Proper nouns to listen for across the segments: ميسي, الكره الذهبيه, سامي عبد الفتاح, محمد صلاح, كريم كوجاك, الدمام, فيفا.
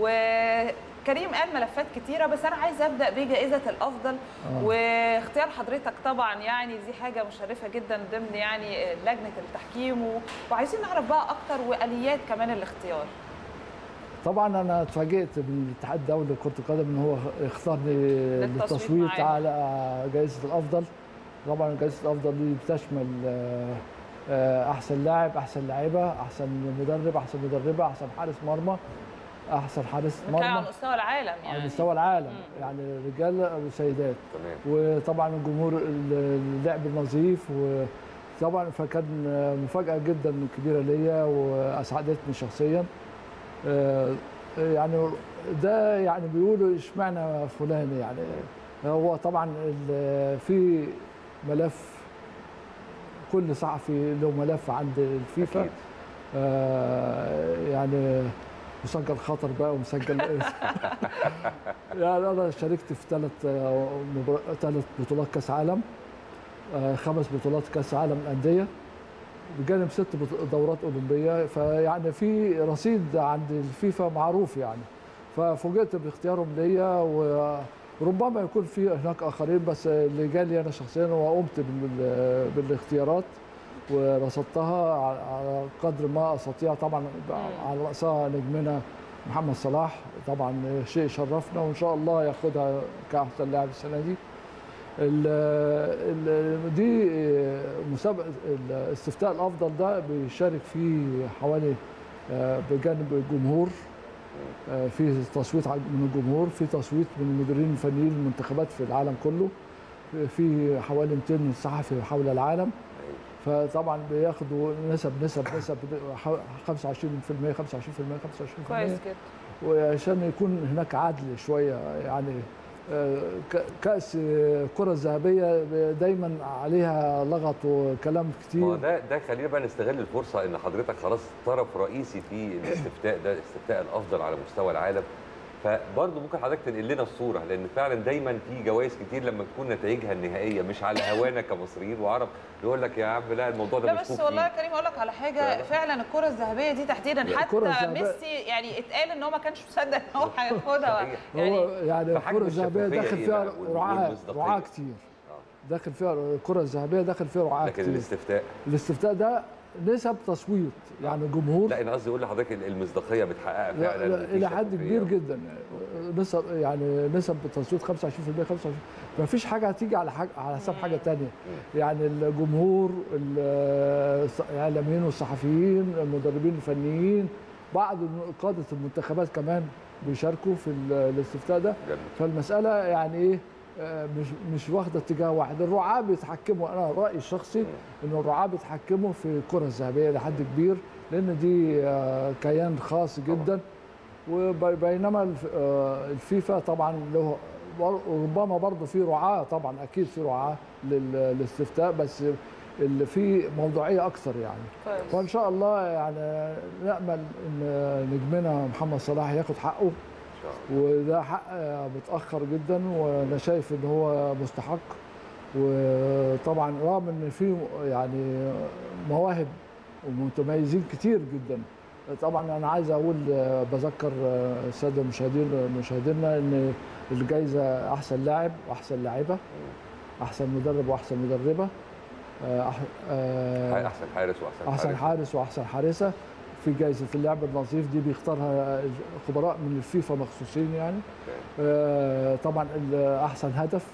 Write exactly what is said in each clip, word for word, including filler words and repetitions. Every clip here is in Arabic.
وكريم قال ملفات كتيره، بس انا عايزه ابدا بجائزه الافضل. آه. واختيار حضرتك طبعا يعني دي حاجه مشرفه جدا ضمن يعني لجنه التحكيم، وعايزين نعرف بقى اكتر واليات كمان الاختيار. طبعا انا اتفاجئت بالاتحاد الدولي لكره القدم ان هو اختارني للتصويت على جائزه الافضل. طبعا جائزه الافضل دي بتشمل احسن لاعب، احسن لاعيبه، احسن مدرب، احسن مدربه، احسن حارس مرمى، احسن حارس مرمى على مستوى العالم يعني على مستوى العالم مم. يعني رجاله وسيدات. وطبعا الجمهور اللعب النظيف، وطبعا فكان مفاجاه جدا كبيره ليا واسعدتني شخصيا. يعني ده يعني بيقولوا اشمعنى فلان، يعني هو طبعا في ملف، كل صحفي له ملف عند الفيفا. آه يعني مسجل خطر بقى ومسجل يعني انا شاركت في ثلاث مبار... ثلاث بطولات كاس عالم، آه خمس بطولات كاس عالم الانديه، بجانب ست دورات اولمبيه، فيعني في رصيد عند الفيفا معروف يعني. ففوجئت باختيارهم ليا، وربما يكون في هناك اخرين، بس اللي جالي انا شخصيا وقمت بالاختيارات ورصدتها على قدر ما استطيع. طبعا على راسها نجمنا محمد صلاح، طبعا شيء شرفنا وان شاء الله ياخدها كاحسن لاعب السنه دي. ال ال دي مسابقه الاستفتاء الافضل ده بيشارك فيه حوالي بجانب الجمهور، في تصويت من الجمهور، في تصويت من المديرين الفنيين المنتخبات في العالم كله، في حوالي مئتين صحفي حول العالم. فطبعا بياخدوا نسب نسب نسب خمسة وعشرين في المية خمسة وعشرين في المية خمسة وعشرين في المية. كويس جدا، وعشان يكون هناك عدل شويه يعني. كأس الكره الذهبيه دايما عليها لغط وكلام كتير. ده ده خلينا بقى نستغل الفرصه ان حضرتك خلاص طرف رئيسي في الاستفتاء ده، الاستفتاء الافضل على مستوى العالم، فبرضه ممكن حضرتك تنقل لنا الصوره، لان فعلا دايما في جوائز كتير لما تكون نتائجها النهائيه مش على هوانا كمصريين وعرب، يقول لك يا عم لا الموضوع ده مش ممكن. بس والله يا كريم اقول لك على حاجه، فعلا الكره الذهبيه دي تحديدا حتى ميسي يعني اتقال ان هو ما كانش مصدق ان هو هياخدها يعني. هو يعني الكره الذهبيه داخل فيها رعاه رعاه كتير، داخل فيها الكره الذهبيه داخل فيها رعاه كتير. لكن الاستفتاء الاستفتاء ده نسب تصويت يعني جمهور. لا انا قصدي اقول لحضرتك المصداقيه متحققه فعلا الى حد كبير جدا، نسب يعني نسب التصويت خمسة وعشرين في المية خمسة وعشرين، مفيش حاجه هتيجي على حاجه على حساب حاجه ثانيه يعني. الجمهور، الاعلاميين والصحفيين، المدربين الفنيين، بعض قاده المنتخبات كمان بيشاركوا في الاستفتاء ده. فالمساله يعني ايه، مش مش واخده اتجاه واحد. الرعاة بيتحكموا، انا رايي الشخصي ان الرعاة بيتحكموا في الكره الذهبيه لحد كبير، لان دي كيان خاص جدا. وبينما الفيفا طبعا له ربما برضه في رعاة، طبعا اكيد في رعاة للاستفتاء، بس اللي فيه موضوعيه اكثر يعني. وان شاء الله يعني نامل ان نجمنا محمد صلاح ياخد حقه، وده حق متاخر جدا، وانا شايف ان هو مستحق. وطبعا رغم ان في يعني مواهب ومتميزين كتير جدا. طبعا انا عايز اقول، بذكر الساده المشاهدين مشاهدينا ان الجائزه احسن لاعب واحسن لاعيبه، احسن مدرب واحسن مدربه، احسن حارس واحسن احسن حارس واحسن حارسه. في جائزة اللعب النظيف دي بيختارها خبراء من الفيفا مخصوصين يعني. آه طبعا احسن هدف،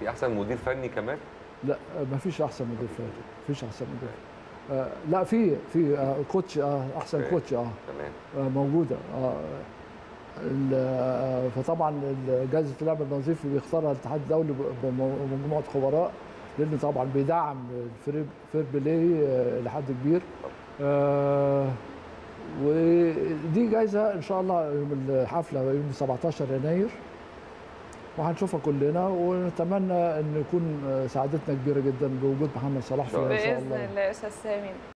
في احسن مدير فني كمان. لا ما فيش احسن مدير فني، ما فيش احسن مدير. آه لا في في آه كوتش، آه احسن كوتش اه تمام موجوده. اه فطبعا جائزة اللعب النظيف بيختارها الاتحاد الدولي بمجموعة خبراء، لأنه طبعا بيدعم الفير بلاي آه لحد كبير. آه ودي جايزه ان شاء الله يوم الحفله يوم سبعتاشر يناير، وهنشوفها كلنا، ونتمنى ان يكون سعادتنا كبيره جدا بوجود محمد صلاح فيها ان شاء الله باذن الله. يا استاذ سامي.